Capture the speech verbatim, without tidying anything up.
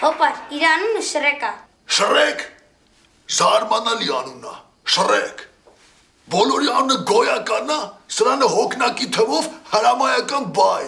Hopar, İran'ın Shrek'a. Shrek! Zarmanal yanuna. Shrek! Բոլորի անունը գոյականա, սրանը հոգնակի թվով հրամայական բայ։